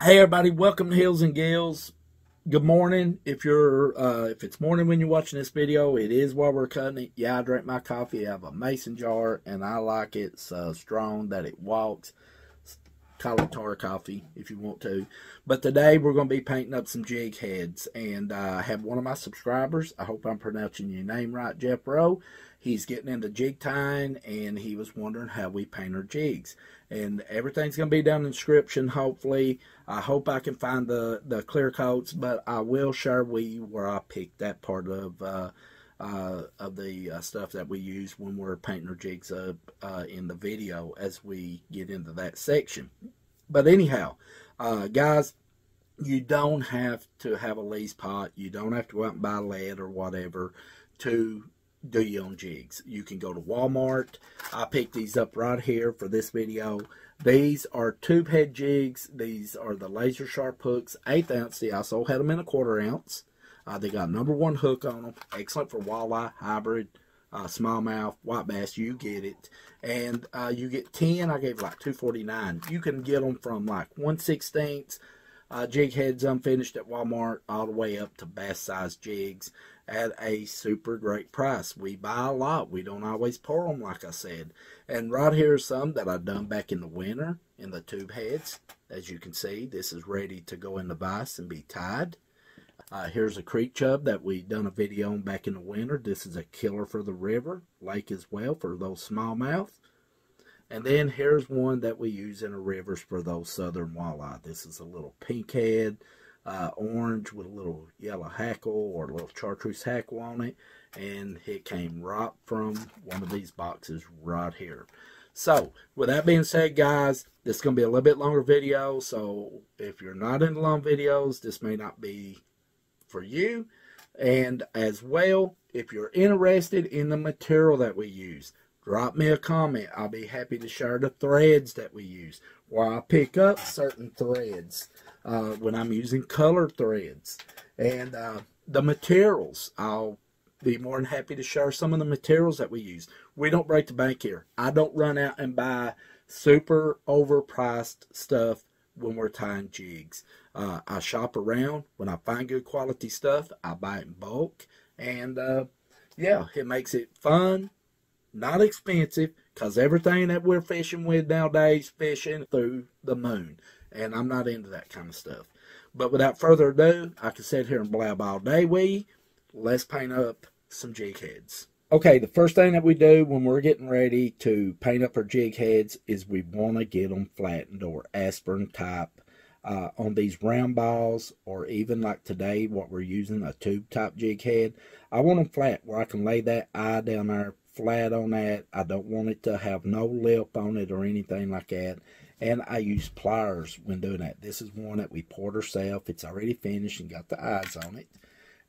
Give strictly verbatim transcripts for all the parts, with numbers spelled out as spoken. Hey everybody, welcome to Hills and Gills. Good morning. If you're uh, if it's morning when you're watching this video, it is while we're cutting it. Yeah, I drank my coffee out of a mason jar, and I like it so strong that it walks. Call it tar coffee if you want to. But today we're going to be painting up some jig heads, and uh, I have one of my subscribers. I hope I'm pronouncing your name right, Jeffro. He's getting into jig tying, and he was wondering how we paint our jigs. And everything's going to be down in the description, hopefully. I hope I can find the, the clear coats, but I will share with you where I picked that part of uh, uh, of the uh, stuff that we use when we're painting our jigs up uh, in the video as we get into that section. But anyhow, uh, guys, you don't have to have a lease pot. You don't have to go out and buy lead or whatever to do your own jigs. You can go to Walmart. I picked these up right here for this video. These are tube head jigs. These are the laser sharp hooks, eighth ounce. See, I also had them in a quarter ounce. Uh, they got number one hook on them. Excellent for walleye, hybrid, uh, smallmouth, white bass. You get it. And uh, you get ten. I gave like two forty-nine. You can get them from like one sixteenths uh, jig heads unfinished at Walmart all the way up to bass size jigs at a super great price. We buy a lot. We don't always pour them, like I said. And right here are some that I done back in the winter in the tube heads. As you can see, this is ready to go in the vise and be tied. Uh, here's a creek chub that we done a video on back in the winter. This is a killer for the river, lake as well, for those smallmouth. And then here's one that we use in the rivers for those southern walleye. This is a little pink head, uh, orange with a little yellow hackle or a little chartreuse hackle on it. And it came right from one of these boxes right here. So, with that being said, guys, this is going to be a little bit longer video. So, if you're not into long videos, this may not be for you. And as well, if you're interested in the material that we use, drop me a comment. I'll be happy to share the threads that we use, where I pick up certain threads uh, when I'm using color threads, and uh, the materials. I'll be more than happy to share some of the materials that we use. We don't break the bank here. I don't run out and buy super overpriced stuff when we're tying jigs. Uh, I shop around. When I find good quality stuff, I buy it in bulk. And uh, yeah, it makes it fun, not expensive, because everything that we're fishing with nowadays, fishing through the moon. And I'm not into that kind of stuff. But without further ado, I can sit here and blab all day. We, let's paint up some jig heads. Okay, the first thing that we do when we're getting ready to paint up our jig heads is we want to get them flattened or aspirin type uh, on these round balls, or even like today what we're using, a tube type jig head. I want them flat where I can lay that eye down there flat on that. I don't want it to have no lip on it or anything like that. And I use pliers when doing that. This is one that we poured ourselves. It's already finished and got the eyes on it.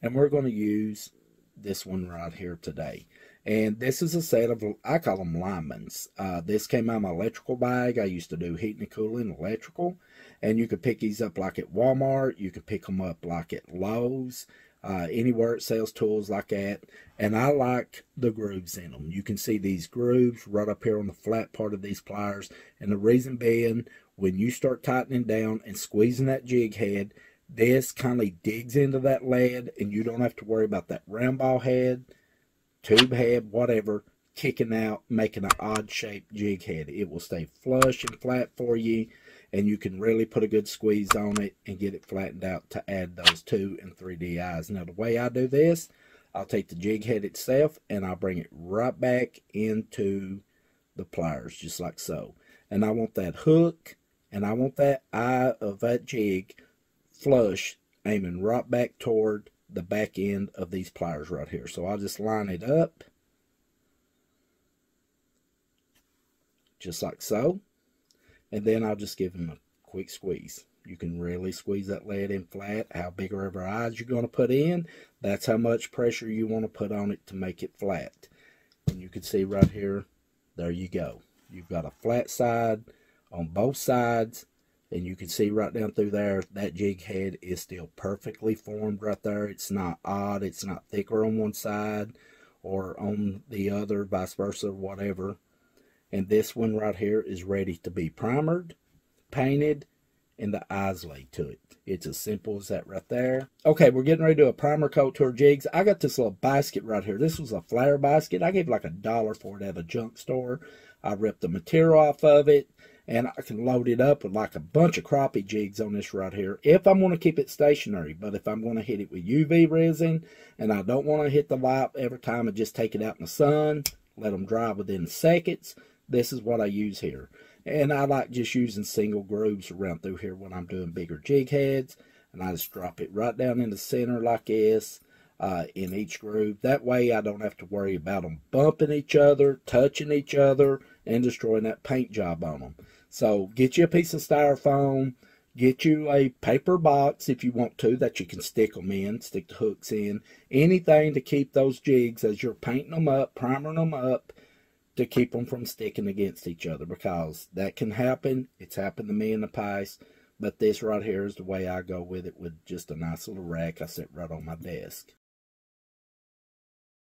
And we're going to use this one right here today. And this is a set of, I call them linemans. Uh, this came out of my electrical bag. I used to do heating and cooling electrical, and you could pick these up like at Walmart. You can pick them up like at Lowe's, uh, anywhere it sells tools like that. And I like the grooves in them. You can see these grooves right up here on the flat part of these pliers. And the reason being, when you start tightening down and squeezing that jig head, this kind of digs into that lead, and you don't have to worry about that round ball head, tube head, whatever, kicking out, making an odd-shaped jig head. It will stay flush and flat for you, and you can really put a good squeeze on it and get it flattened out to add those two and three D eyes. Now, the way I do this, I'll take the jig head itself, and I'll bring it right back into the pliers, just like so. And I want that hook, and I want that eye of that jig flush, aiming right back toward the back end of these pliers right here. So I'll just line it up just like so, and then I'll just give them a quick squeeze. You can really squeeze that lead in flat. How big or ever eyes you're going to put in, that's how much pressure you want to put on it to make it flat. And you can see right here, there you go. You've got a flat side on both sides. And you can see right down through there, that jig head is still perfectly formed right there. It's not odd. It's not thicker on one side or on the other, vice versa, whatever. And this one right here is ready to be primered, painted, and the eyes lay to it. It's as simple as that right there. Okay, we're getting ready to do a primer coat to our jigs. I got this little basket right here. This was a flower basket. I gave like a dollar for it at a junk store. I ripped the material off of it, and I can load it up with like a bunch of crappie jigs on this right here if I'm going to keep it stationary. But if I'm going to hit it with U V resin and I don't want to hit the light every time, I just take it out in the sun, let them dry within seconds. This is what I use here. And I like just using single grooves around through here when I'm doing bigger jig heads. And I just drop it right down in the center like this uh, in each groove. That way I don't have to worry about them bumping each other, touching each other, and destroying that paint job on them. So get you a piece of styrofoam. Get you a paper box if you want to that you can stick them in, stick the hooks in. Anything to keep those jigs as you're painting them up, primering them up, to keep them from sticking against each other, because that can happen. It's happened to me in the past, but this right here is the way I go with it, with just a nice little rack I set right on my desk.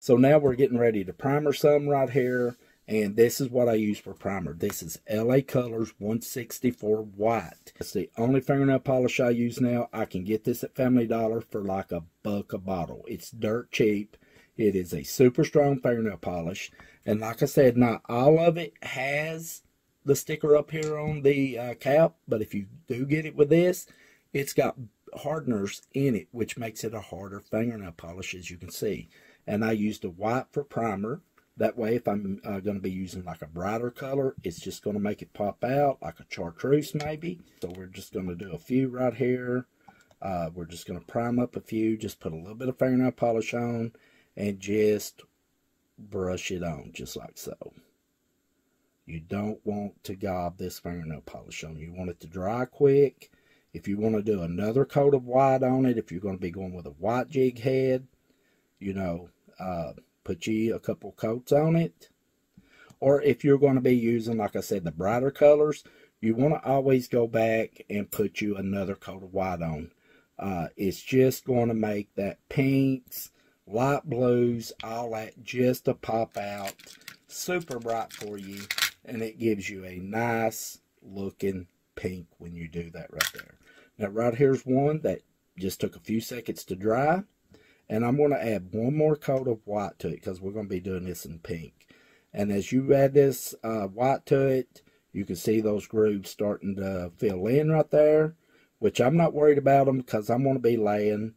So now we're getting ready to primer some right here, and this is what I use for primer. This is L A Colors one sixty-four White. It's the only fingernail polish I use now. I can get this at Family Dollar for like a buck a bottle. It's dirt cheap. It is a super strong fingernail polish. And like I said, not all of it has the sticker up here on the uh, cap. But if you do get it with this, it's got hardeners in it, which makes it a harder fingernail polish, as you can see. And I use the white for primer. That way, if I'm uh, going to be using like a brighter color, it's just going to make it pop out, like a chartreuse maybe. So we're just going to do a few right here. Uh, we're just going to prime up a few, just put a little bit of fingernail polish on, and just brush it on just like so. You don't want to gob this fingernail polish on. You want it to dry quick. If you want to do another coat of white on it, if you're going to be going with a white jig head, you know, uh, put you a couple coats on it. Or if you're going to be using, like I said, the brighter colors, you want to always go back and put you another coat of white on. Uh, it's just going to make that pinks, light blues, all that just to pop out super bright for you, and it gives you a nice looking pink when you do that right there. Now right here's one that just took a few seconds to dry, and I'm going to add one more coat of white to it because we're going to be doing this in pink. And as you add this uh, white to it, you can see those grooves starting to fill in right there, which I'm not worried about them because I'm going to be laying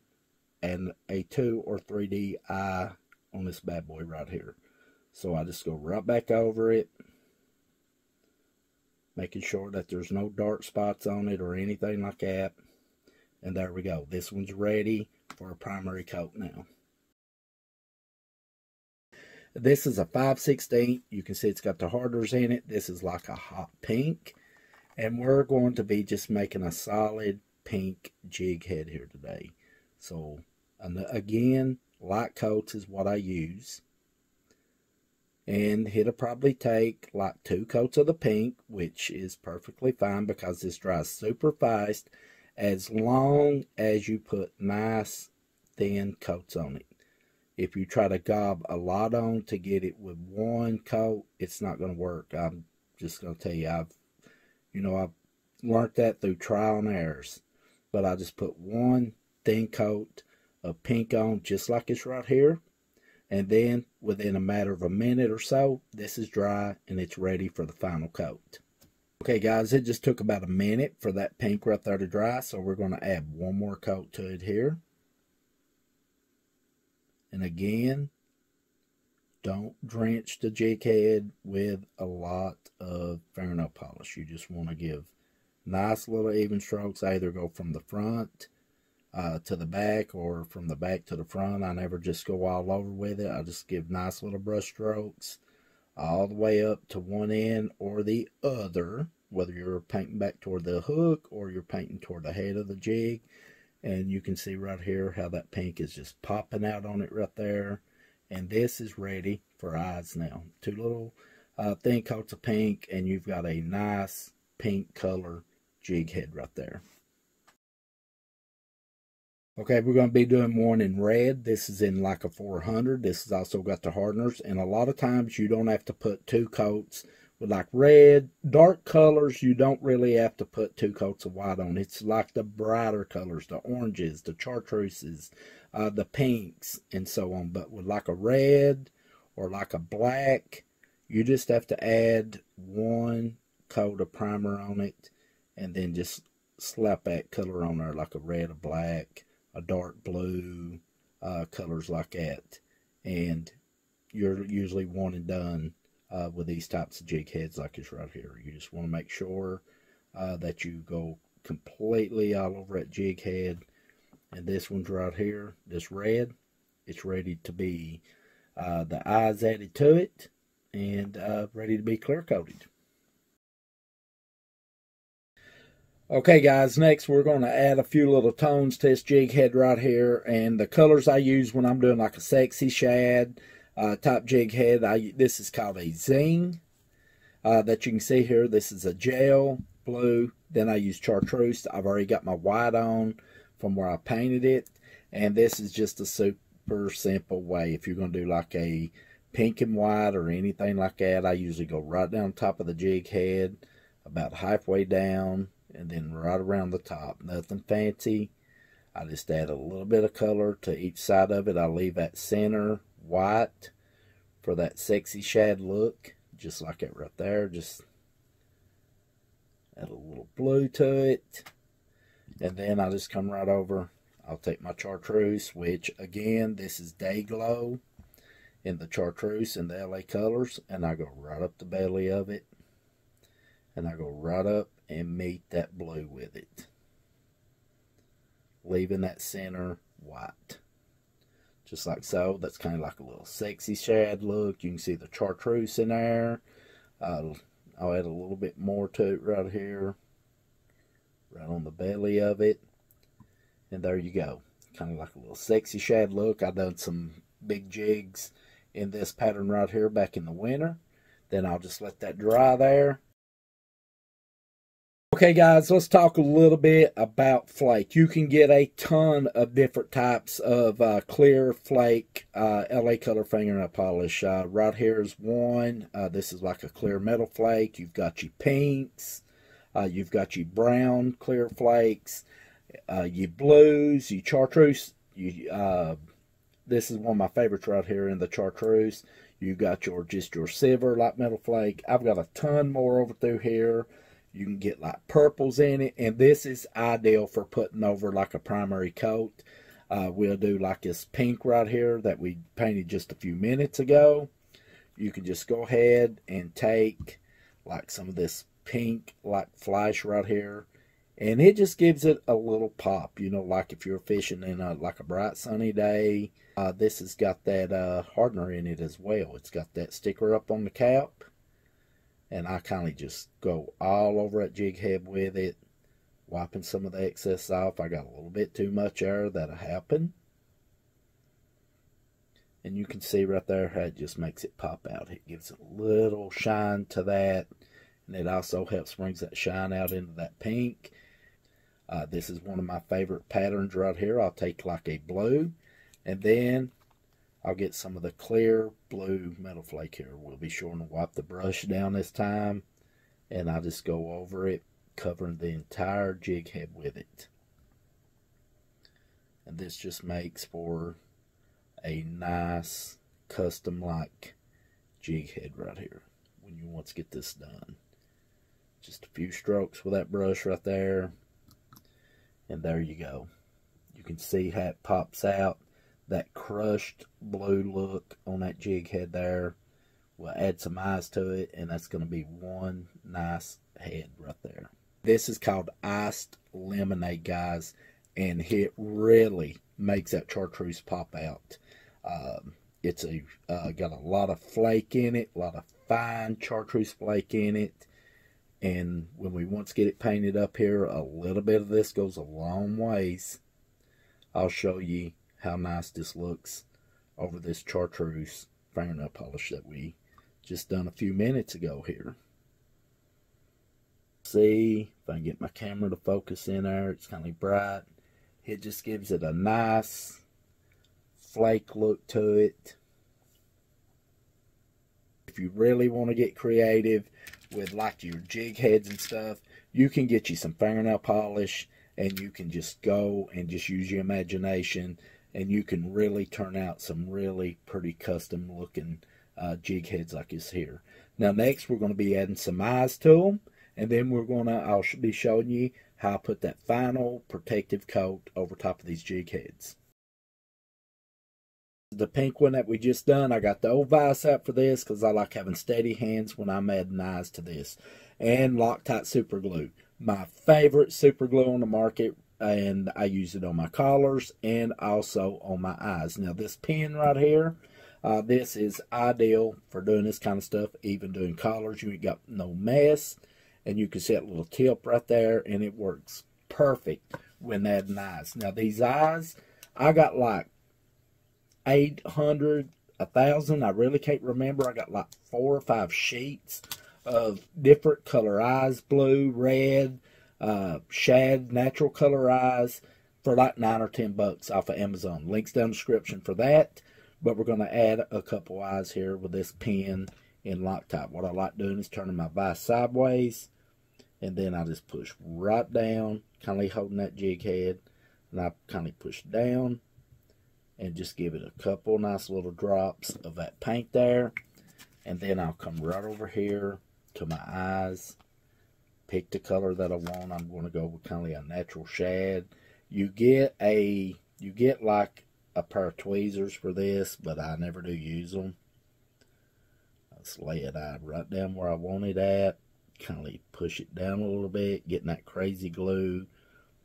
and a two or three D eye on this bad boy right here. So I just go right back over it, making sure that there's no dark spots on it or anything like that. And there we go. This one's ready for a primary coat now. This is a five sixteenths. You can see it's got the hardeners in it. This is like a hot pink. And we're going to be just making a solid pink jig head here today. So, and again, light coats is what I use. And it'll probably take like two coats of the pink, which is perfectly fine because this dries super fast as long as you put nice thin coats on it. If you try to gob a lot on to get it with one coat, it's not going to work. I'm just going to tell you, I've, you know, I've learned that through trial and errors. But I just put one thin coat of pink on just like it's right here, and then within a matter of a minute or so, this is dry and it's ready for the final coat. Okay guys, it just took about a minute for that pink right there to dry, so we're going to add one more coat to it here. And again, don't drench the jig head with a lot of fingernail polish. You just want to give nice little even strokes. I either go from the front Uh, to the back or from the back to the front. I never just go all over with it. I just give nice little brush strokes all the way up to one end or the other, whether you're painting back toward the hook or you're painting toward the head of the jig. And you can see right here how that pink is just popping out on it right there. And this is ready for eyes now. Two little uh, thin coats of pink, and you've got a nice pink color jig head right there. Okay, we're going to be doing one in red. This is in like a four hundred. This has also got the hardeners. And a lot of times you don't have to put two coats With like red, dark colors, you don't really have to put two coats of white on. It's like the brighter colors, the oranges, the chartreuses, uh, the pinks, and so on. But with like a red or like a black, you just have to add one coat of primer on it and then just slap that color on there, like a red, a black, a dark blue, uh, colors like that. And you're usually one and done. Uh, with these types of jig heads like this right here, you just want to make sure uh, that you go completely all over that jig head. And this one's right here, this red, it's ready to be uh, the eyes added to it and uh, ready to be clear coated. Okay guys, next we're going to add a few little tones to this jig head right here, and the colors I use when I'm doing like a sexy shad Uh, type jig head, I, this is called a Zing, uh, that you can see here. This is a gel blue. Then I use chartreuse. I've already got my white on from where I painted it. And this is just a super simple way. If you're going to do like a pink and white or anything like that, I usually go right down top of the jig head, about halfway down, and then right around the top. Nothing fancy. I just add a little bit of color to each side of it. I leave that center white for that sexy shad look, just like it right there. Just add a little blue to it, and then I just come right over. I'll take my chartreuse, which again, this is Day Glow in the chartreuse in the L A Colors, and I go right up the belly of it, and I go right up and meet that blue with it, leaving that center white. Just like so. That's kind of like a little sexy shad look. You can see the chartreuse in there. Uh, I'll add a little bit more to it right here, right on the belly of it. And there you go. Kind of like a little sexy shad look. I've done some big jigs in this pattern right here back in the winter. Then I'll just let that dry there. Okay guys, let's talk a little bit about flake. You can get a ton of different types of uh, clear flake uh, L A Color fingernail polish. Uh, right here is one. Uh, this is like a clear metal flake. You've got your pinks. Uh, you've got your brown clear flakes. Uh, your blues, your chartreuse. You, uh, this is one of my favorites right here in the chartreuse. You've got your just your silver light metal flake. I've got a ton more over through here. You can get like purples in it, and this is ideal for putting over like a primary coat. Uh, we'll do like this pink right here that we painted just a few minutes ago. You can just go ahead and take like some of this pink like flash right here, and it just gives it a little pop. You know, like if you're fishing in a, like a bright sunny day, uh, this has got that uh, hardener in it as well. It's got that sticker up on the cap. And I kind of just go all over that jig head with it, wiping some of the excess off. I got a little bit too much air. That'll happen. And you can see right there how it just makes it pop out. It gives a little shine to that. And it also helps brings that shine out into that pink. Uh, this is one of my favorite patterns right here. I'll take like a blue, and then I'll get some of the clear blue metal flake here. We'll be sure to wipe the brush down this time, and I just go over it, covering the entire jig head with it. And this just makes for a nice custom-like jig head right here when you once get this done. Just a few strokes with that brush right there, and there you go. You can see how it pops out. That crushed blue look on that jig head there. We'll add some eyes to it, and that's going to be one nice head right there. This is called iced lemonade, guys, and it really makes that chartreuse pop out. Um, it's a uh, got a lot of flake in it, a lot of fine chartreuse flake in it, and when we once get it painted up here, a little bit of this goes a long ways. I'll show you how nice this looks over this chartreuse fingernail polish that we just done a few minutes ago here. See if I can get my camera to focus in there. It's kind of bright. It just gives it a nice flake look to it. if you really want to get creative with like your jig heads and stuff, you can get you some fingernail polish and you can just go and just use your imagination, and you can really turn out some really pretty custom looking uh, jig heads like this here. Now next we're going to be adding some eyes to them, and then we're going to, I'll be showing you how I put that final protective coat over top of these jig heads. The pink one that we just done, I got the old vise out for this because I like having steady hands when I'm adding eyes to this. And Loctite super glue, my favorite super glue on the market, and I use it on my collars and also on my eyes. Now this pen right here, uh, this is ideal for doing this kind of stuff, even doing collars. You ain't got no mess, and you can see that little tip right there, and it works perfect when adding eyes. Now these eyes, I got like eight hundred, a thousand, I really can't remember. I got like four or five sheets of different color eyes, blue, red, uh, shad, natural color eyes, for like nine or ten bucks off of Amazon. Links down in the description for that. But we're going to add a couple eyes here with this pen and Loctite. What I like doing is turning my vise sideways, and then I just push right down, kind of holding that jig head, and I kind of push down and just give it a couple nice little drops of that paint there. And then I'll come right over here to my eyes, pick the color that I want. I'm going to go with kind of a natural shad. You get a, you get like a pair of tweezers for this, but I never do use them. I just lay it out right down where I want it at, kind of push it down a little bit, getting that crazy glue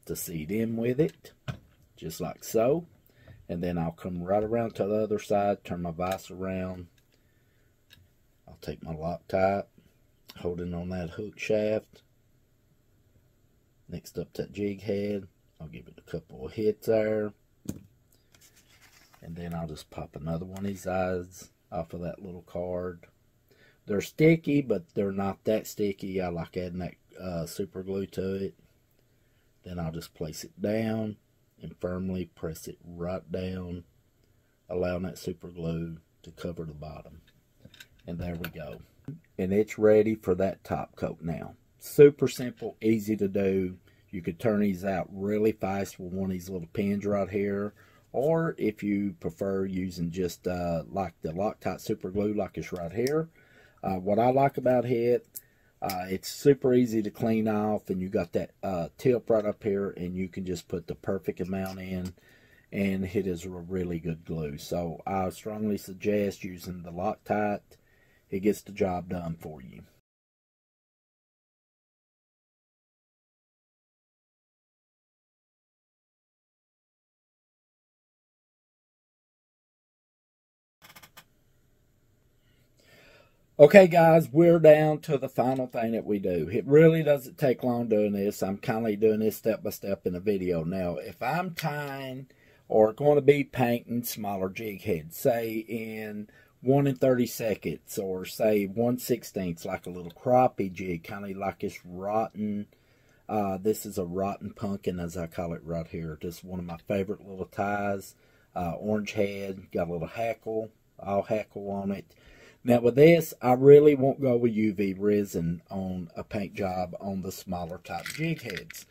to seed in with it, just like so. And then I'll come right around to the other side, turn my vise around. I'll take my Loctite, holding on that hook shaft. Next up to that jig head, I'll give it a couple of hits there. And then I'll just pop another one of these eyes off of that little card. They're sticky, but they're not that sticky. I like adding that uh, super glue to it. Then I'll just place it down and firmly press it right down, allowing that super glue to cover the bottom. And there we go. And it's ready for that top coat now. Super simple, easy to do. You could turn these out really fast with one of these little pins right here. Or if you prefer using just uh, like the Loctite super glue like it's right here. Uh, what I like about it, Uh, it's super easy to clean off, and you got that uh, tip right up here, and you can just put the perfect amount in, and it is a really good glue. So I strongly suggest using the Loctite. It gets the job done for you. Okay guys, we're down to the final thing that we do. It really doesn't take long doing this. I'm kind of doing this step by step in the video. Now, if I'm tying or going to be painting smaller jig heads, say in one and thirty seconds or say one sixteenth, like a little crappie jig, kind of like this rotten, uh, this is a rotten pumpkin as I call it right here. Just one of my favorite little ties, uh, orange head, got a little hackle, all hackle on it. Now with this, I really won't go with U V resin on a paint job on the smaller type jig heads.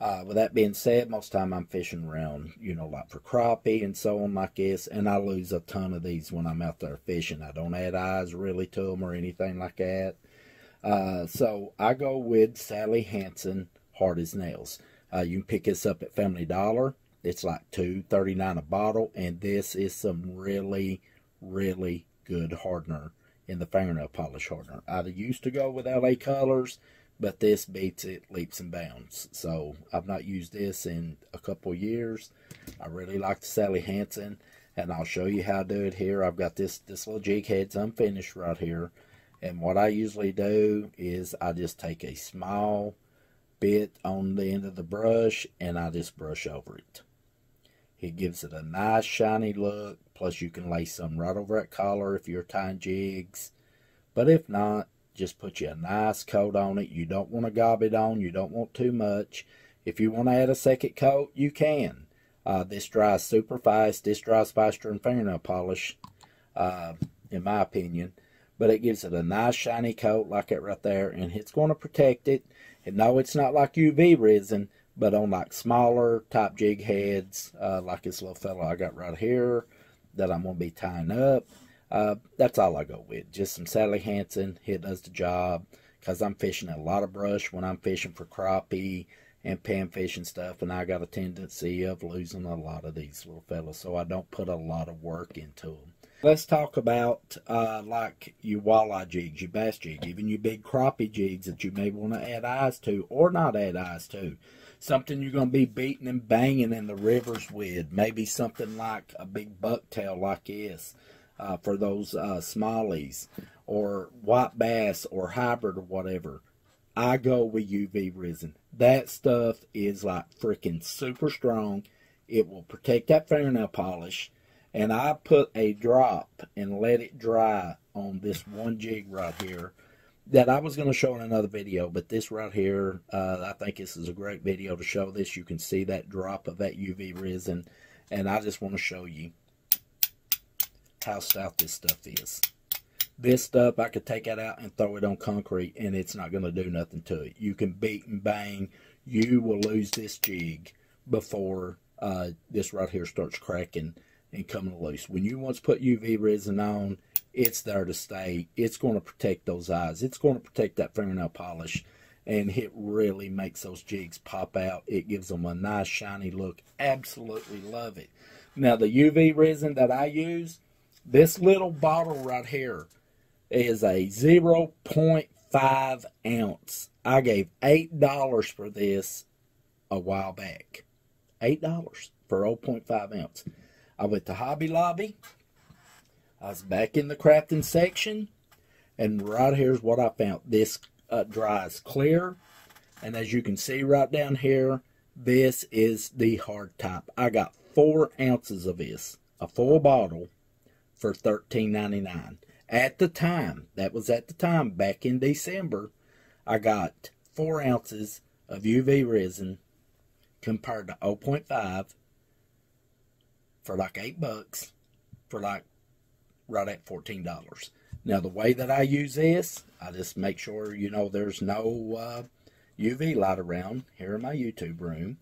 Uh, with that being said, most time I'm fishing around, you know, like for crappie and so on like this, and I lose a ton of these when I'm out there fishing. I don't add eyes really to them or anything like that. Uh, so I go with Sally Hansen Hard as Nails. Uh, you can pick this up at Family Dollar. It's like two thirty-nine a bottle, and this is some really, really good hardener in the fingernail polish hardener. I used to go with L A Colors, but this beats it leaps and bounds. So I've not used this in a couple years. I really like the Sally Hansen, and I'll show you how to do it here. I've got this this little jig head's unfinished right here, and what I usually do is I just take a small bit on the end of the brush and I just brush over it. It gives it a nice shiny look. Plus you can lay some right over that collar if you're tying jigs. But if not, just put you a nice coat on it. You don't want to gob it on. You don't want too much. If you want to add a second coat, you can. Uh, this dries super fast. This dries faster than fingernail polish, uh, in my opinion. but it gives it a nice shiny coat like it right there, and it's going to protect it. And no, it's not like U V resin, but on like smaller type jig heads, uh, like this little fella I got right here that I'm going to be tying up. Uh, that's all I go with, just some Sally Hansen. It does the job, because I'm fishing a lot of brush when I'm fishing for crappie and panfish and stuff, and I got a tendency of losing a lot of these little fellas, so I don't put a lot of work into them. Let's talk about uh, like your walleye jigs, your bass jigs, even your big crappie jigs that you may want to add eyes to or not add eyes to. Something you're going to be beating and banging in the rivers with. Maybe something like a big bucktail like this uh, for those uh, smallies, or white bass or hybrid or whatever. I go with U V resin. That stuff is like freaking super strong. It will protect that fingernail polish. And I put a drop and let it dry on this one jig right here that I was going to show in another video. But this right here, uh, I think this is a great video to show this. You can see that drop of that U V resin. And I just want to show you how stout this stuff is. This stuff, I could take that out and throw it on concrete, and it's not going to do nothing to it. You can beat and bang. You will lose this jig before uh, this right here starts cracking and coming loose. When you once put U V resin on, it's there to stay. It's going to protect those eyes. It's going to protect that fingernail polish, and it really makes those jigs pop out. It gives them a nice, shiny look. Absolutely love it. Now, the U V resin that I use, this little bottle right here, is a zero point five ounce. I gave eight dollars for this a while back. eight dollars for zero point five ounce. I went to Hobby Lobby. I was back in the crafting section. And right here's what I found. This uh, dries clear. And as you can see right down here, this is the hard type. I got four ounces of this, a full bottle, for thirteen ninety-nine. At the time, that was at the time, back in December, I got four ounces of U V resin compared to zero point five for like eight bucks, for like right at fourteen dollars. Now, the way that I use this, I just make sure, you know, there's no uh, U V light around here in my YouTube room.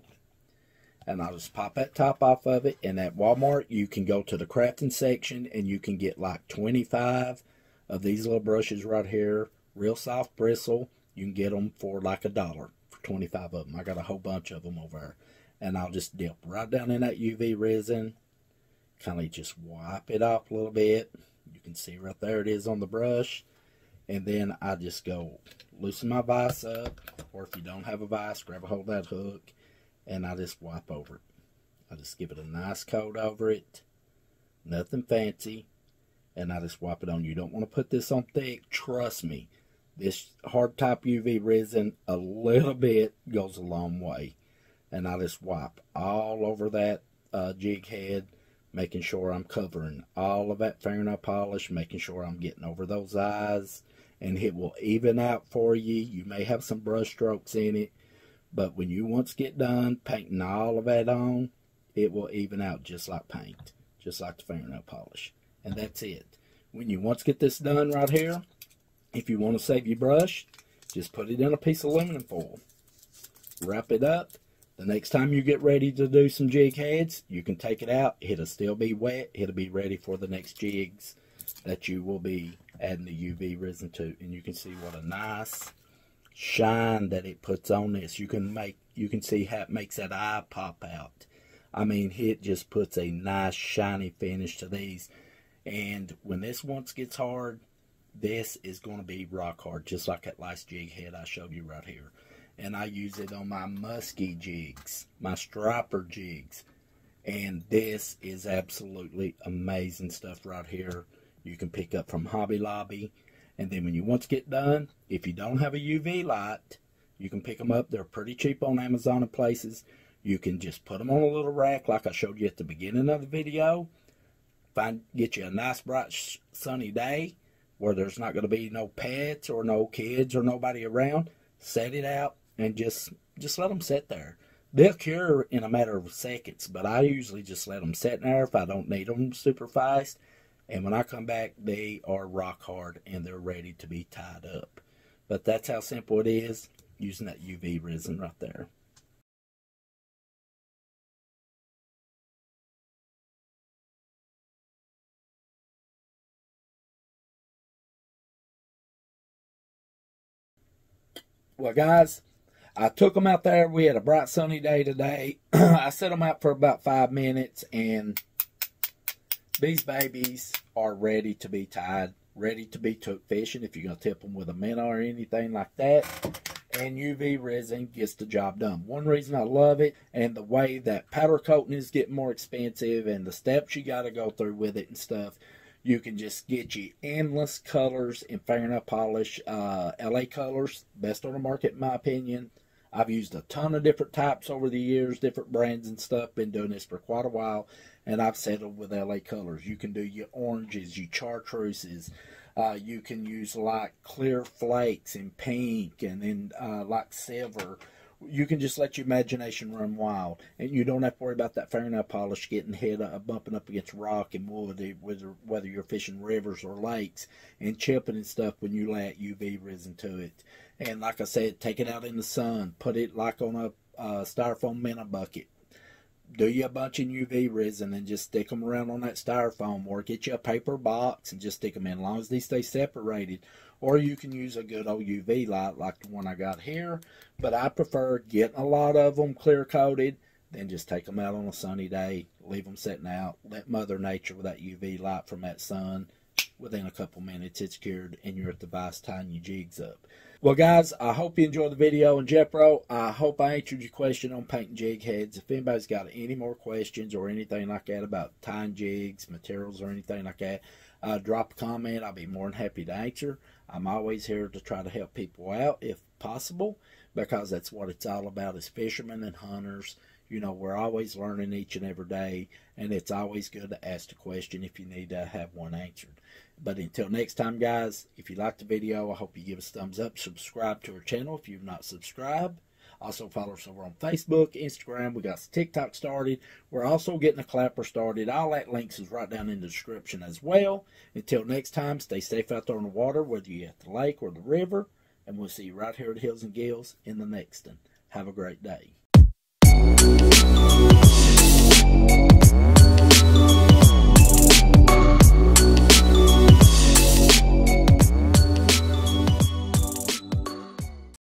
And I'll just pop that top off of it. And at Walmart, you can go to the crafting section and you can get like twenty-five of these little brushes right here. Real soft bristle. You can get them for like a dollar for twenty-five of them. I got a whole bunch of them over there. And I'll just dip right down in that U V resin. Kind of just wipe it off a little bit. You can see right there it is on the brush. And then I just go loosen my vise up. Or if you don't have a vise, grab a hold of that hook. And I just wipe over it. I just give it a nice coat over it. Nothing fancy. And I just wipe it on. You don't want to put this on thick. Trust me. This hard type U V resin, a little bit, goes a long way. And I just wipe all over that uh, jig head. Making sure I'm covering all of that fingernail polish. Making sure I'm getting over those eyes. And it will even out for you. You may have some brush strokes in it. But when you once get done painting all of that on, it will even out just like paint, just like the fingernail polish. And that's it. When you once get this done right here, if you want to save your brush, just put it in a piece of aluminum foil. Wrap it up. The next time you get ready to do some jig heads, you can take it out. It'll still be wet. It'll be ready for the next jigs that you will be adding the U V resin to. And you can see what a nice shine that it puts on this. You can make you can see how it makes that eye pop out. I mean, it just puts a nice shiny finish to these. And when this once gets hard, this is going to be rock hard, just like that last jig head I showed you right here. And I use it on my musky jigs, my striper jigs, and this is absolutely amazing stuff right here. You can pick up from Hobby Lobby. And then when you once get done, if you don't have a U V light, you can pick them up. They're pretty cheap on Amazon and places. You can just put them on a little rack like I showed you at the beginning of the video. Find, get you a nice, bright, sunny day where there's not going to be no pets or no kids or nobody around. Set it out and just, just let them sit there. They'll cure in a matter of seconds, but I usually just let them sit there if I don't need them super fast. And when I come back, they are rock hard and they're ready to be tied up. But that's how simple it is using that U V resin right there. Well, guys, I took them out there. We had a bright sunny day today. I set them out for about five minutes, and these babies are ready to be tied, ready to be took fishing if you're going to tip them with a minnow or anything like that. And U V resin gets the job done. One reason I love it, and the way that powder coating is getting more expensive and the steps you got to go through with it and stuff, you can just get you endless colors in fingernail polish. Uh, L A Colors, best on the market in my opinion. I've used a ton of different types over the years, different brands and stuff. Been doing this for quite a while, and I've settled with L A Colors. You can do your oranges, your chartreuses. Uh, you can use like clear flakes and pink, and then uh, like silver. You can just let your imagination run wild, and you don't have to worry about that fingernail polish getting hit, uh, bumping up against rock and wood, whether, whether you're fishing rivers or lakes, and chipping and stuff when you let U V resin to it. And like I said, take it out in the sun, put it like on a uh, styrofoam minnow bucket. Do you a bunch in U V resin and just stick them around on that styrofoam, or get you a paper box and just stick them in, as long as they stay separated. Or you can use a good old U V light like the one I got here. But I prefer getting a lot of them clear coated, then just take them out on a sunny day, leave them sitting out, let Mother Nature with that U V light from that sun. Within a couple minutes, it's cured, and you're at the vise tying your jigs up. Well, guys, I hope you enjoyed the video. And Jeffro, I hope I answered your question on painting jig heads. If anybody's got any more questions or anything like that about tying jigs, materials, or anything like that, uh, drop a comment. I'll be more than happy to answer. I'm always here to try to help people out if possible, because that's what it's all about as fishermen and hunters. You know, we're always learning each and every day, and it's always good to ask the question if you need to have one answered. But until next time, guys, if you liked the video, I hope you give us a thumbs up. Subscribe to our channel if you've not subscribed. Also, follow us over on Facebook, Instagram. We got TikTok started. We're also getting a clapper started. All that links is right down in the description as well. Until next time, stay safe out there on the water, whether you're at the lake or the river. And we'll see you right here at Hills and Gills in the next one. Have a great day.